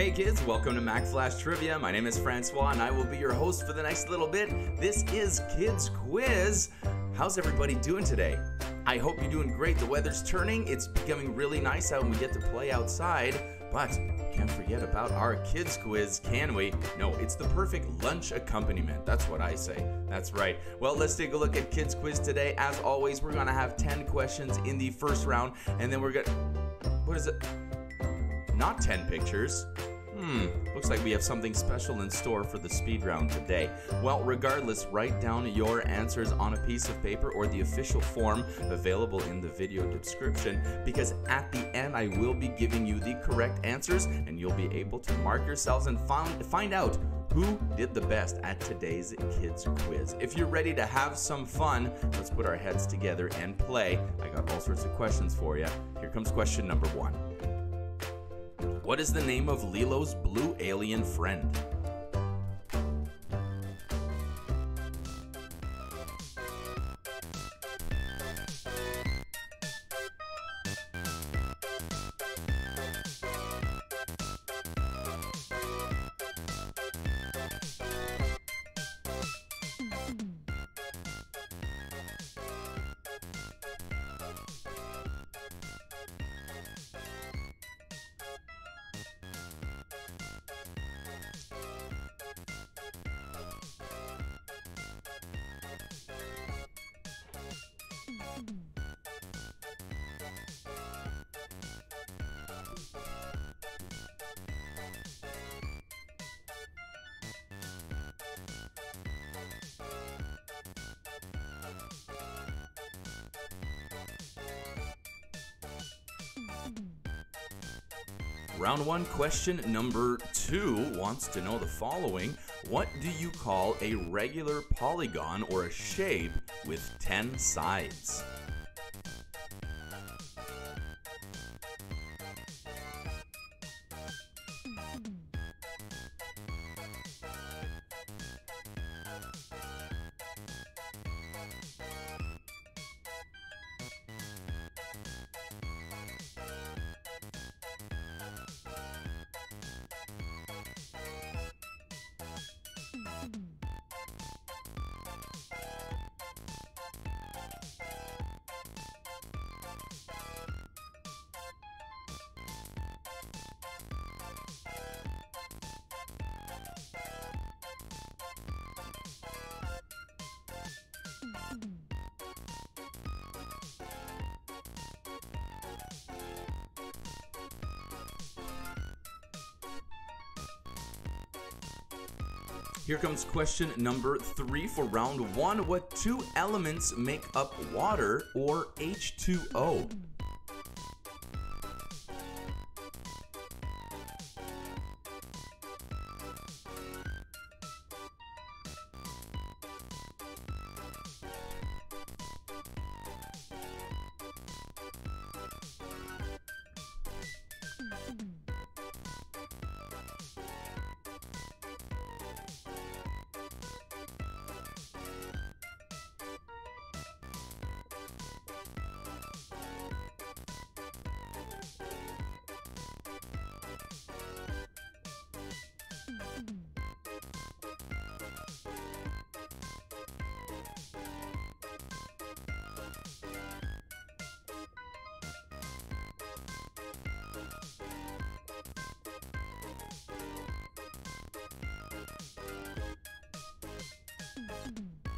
Hey kids, welcome to Mack Flash Trivia. My name is Francois and I will be your host for the next little bit. This is Kids Quiz. How's everybody doing today? I hope you're doing great. The weather's turning. It's becoming really nice out and we get to play outside. But can't forget about our kids quiz, can we? No, it's the perfect lunch accompaniment. That's what I say. That's right. Well, let's take a look at kids quiz today. As always, we're gonna have 10 questions in the first round, and then we're gonna, what is it? Not 10 pictures. Looks like we have something special in store for the speed round today. Well, regardless, write down your answers on a piece of paper or the official form available in the video description, because at the end I will be giving you the correct answers and you'll be able to mark yourselves and find out who did the best at today's kids quiz. If you're ready to have some fun, let's put our heads together and play. I got all sorts of questions for you. Here comes question number one. What is the name of Lilo's blue alien friend? Round one, question number two wants to know the following. What do you call a regular polygon or a shape with 10 sides? Here comes question number three for round one. What two elements make up water, or H2O?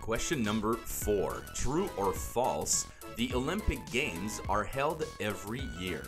Question number four, true or false, the Olympic Games are held every year.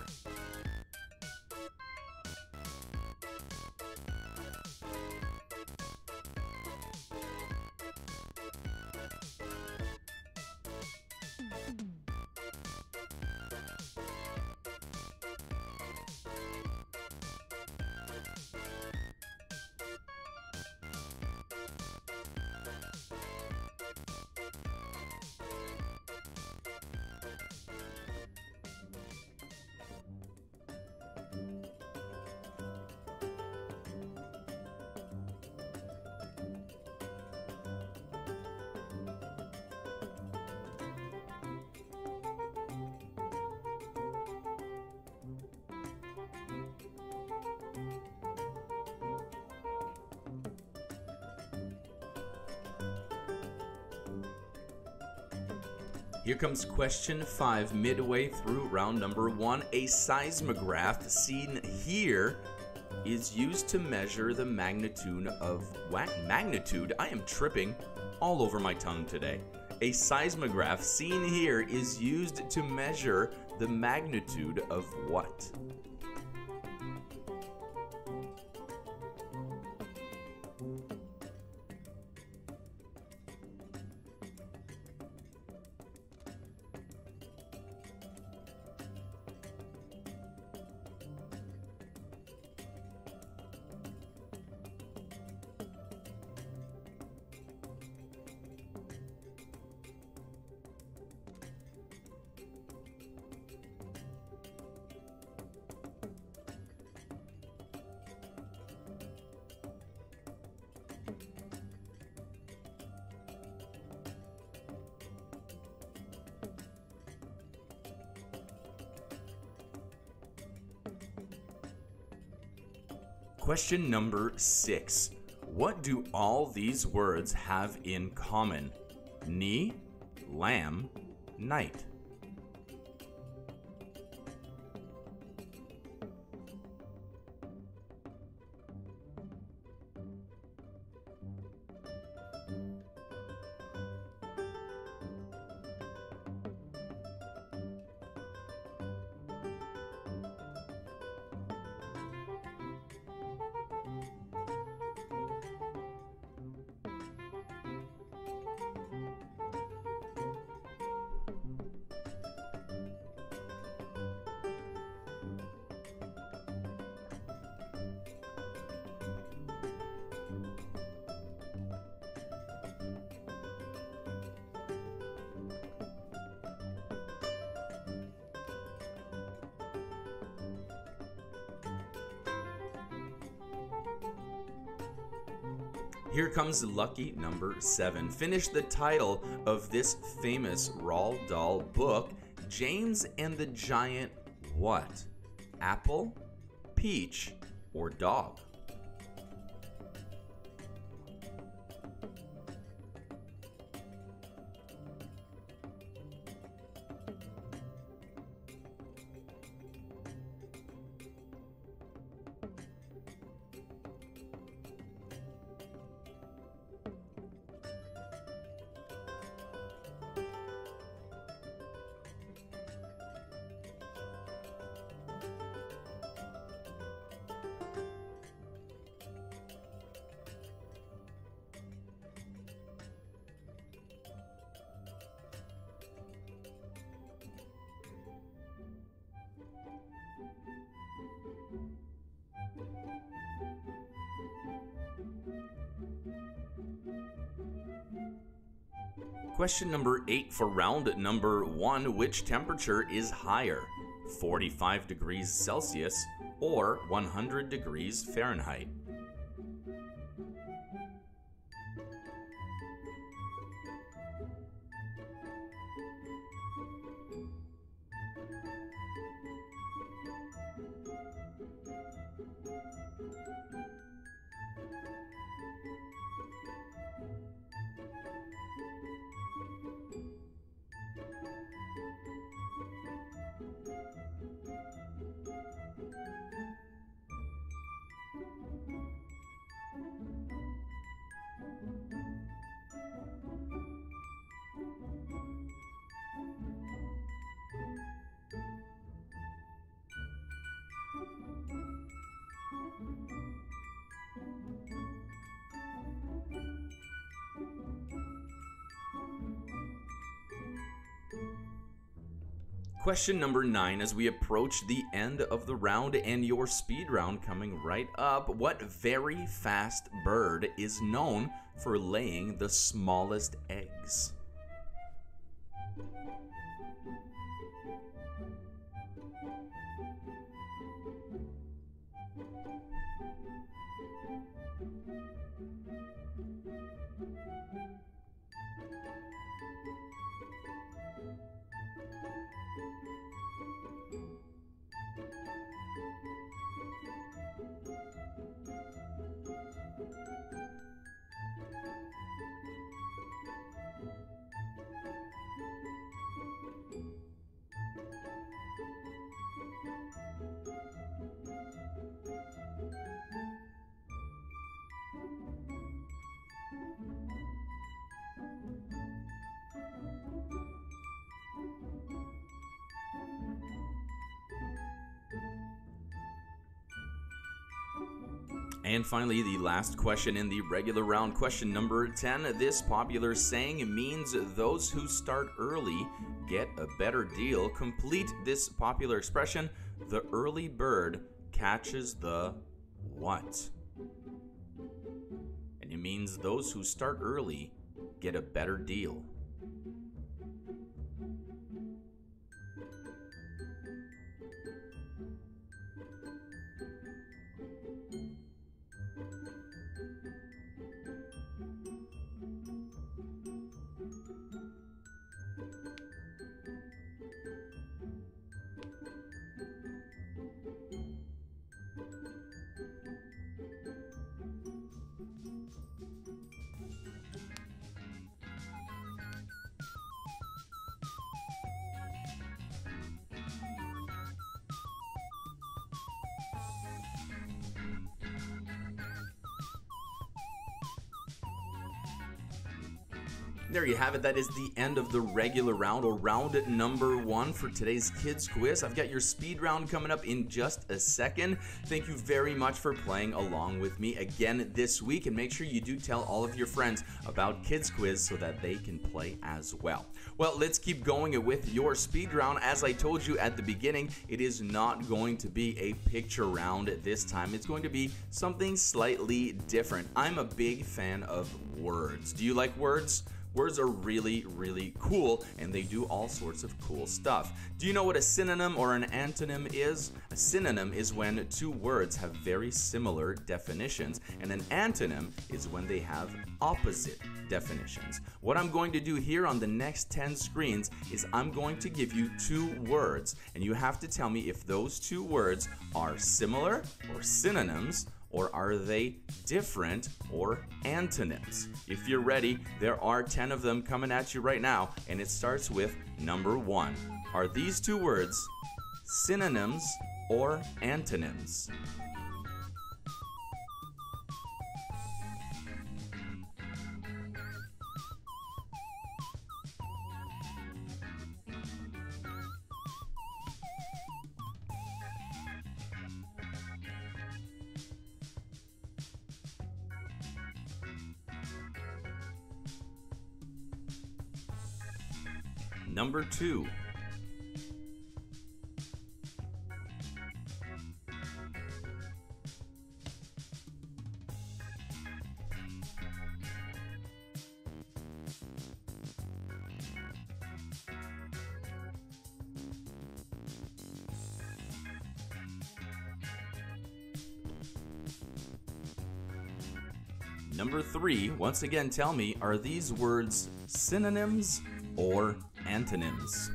Here comes question 5, midway through round number 1. A seismograph seen here is used to measure the magnitude of what? Magnitude? I am tripping all over my tongue today. A seismograph seen here is used to measure the magnitude of what? Question number 6. What do all these words have in common? Knee, lamb, night. Here comes lucky number 7. Finish the title of this famous Roald Dahl book, James and the Giant what? Apple, peach, or dog? Question number 8 for round number 1. Which temperature is higher, 45 degrees Celsius or 100 degrees Fahrenheit? Question number 9, as we approach the end of the round and your speed round coming right up, what very fast bird is known for laying the smallest eggs? And finally, the last question in the regular round, question number 10. This popular saying means those who start early get a better deal. Complete this popular expression. The early bird catches the what? And it means those who start early get a better deal. There you have it. That is the end of the regular round, or round number 1 for today's Kids Quiz. I've got your speed round coming up in just a second. Thank you very much for playing along with me again this week, and make sure you do tell all of your friends about Kids Quiz so that they can play as well. Well, let's keep going with your speed round. As I told you at the beginning, it is not going to be a picture round this time. It's going to be something slightly different. I'm a big fan of words. Do you like words? Words are really, really cool, and they do all sorts of cool stuff. Do you know what a synonym or an antonym is? A synonym is when two words have very similar definitions, and an antonym is when they have opposite definitions. What I'm going to do here on the next 10 screens is I'm going to give you 2 words, and you have to tell me if those 2 words are similar or synonyms, or are they different or antonyms? If you're ready, there are 10 of them coming at you right now, and it starts with number 1. Are these 2 words synonyms or antonyms? Number 2. Number 3, once again tell me, are these words synonyms or antonyms?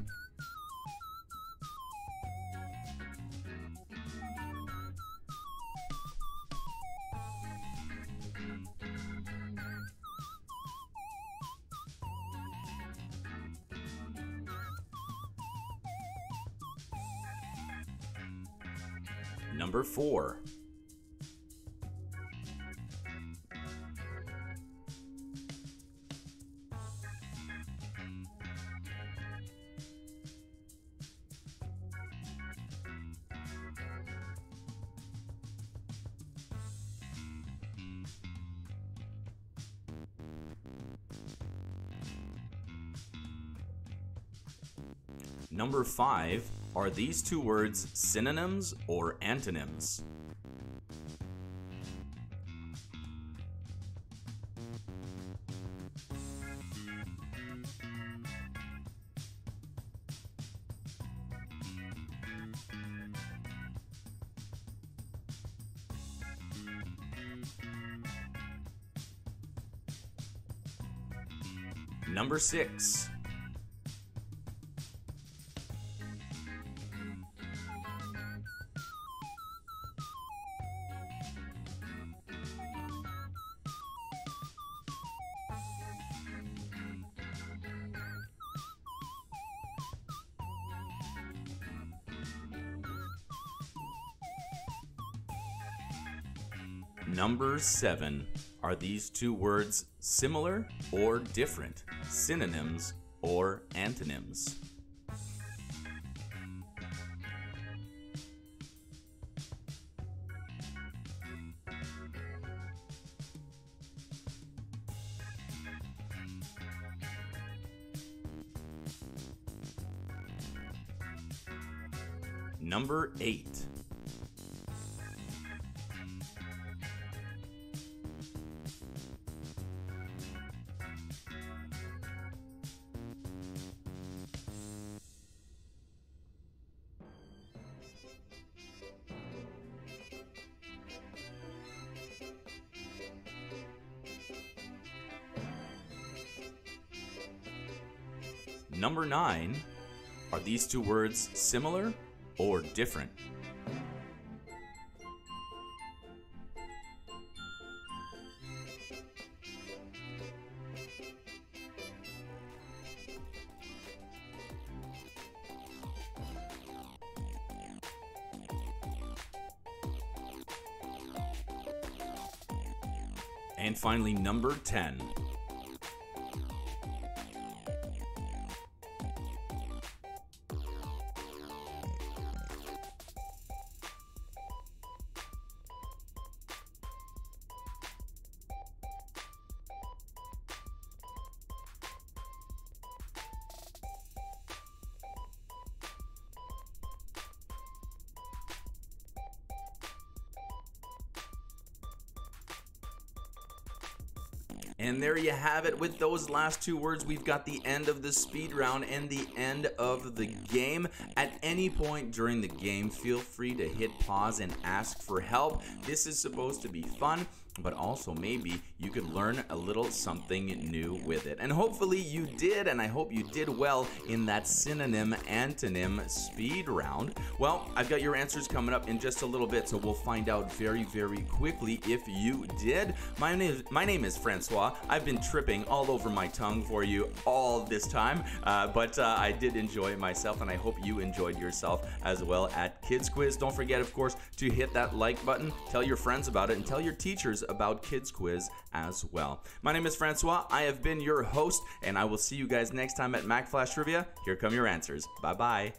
Number 4. Number 5, are these 2 words synonyms or antonyms? Number 6. Number 7, are these 2 words similar or different, synonyms or antonyms? Number 8. Number 9. Are these two words similar or different? And finally, number 10. And there you have it. With those last two words, we've got the end of the speed round and the end of the game. At any point during the game, feel free to hit pause and ask for help. This is supposed to be fun, but also maybe you could learn a little something new with it. And hopefully you did, and I hope you did well in that synonym antonym speed round. Well, I've got your answers coming up in just a little bit, so we'll find out very quickly if you did. My name is Francois. I've been tripping all over my tongue for you all this time, but I did enjoy myself, and I hope you enjoyed yourself as well at Kids Quiz. Don't forget, of course, to hit that like button, tell your friends about it, and tell your teachers about Kids Quiz as well. My name is Francois. I have been your host, and I will see you guys next time at Mack Flash Trivia. Here come your answers. Bye-bye.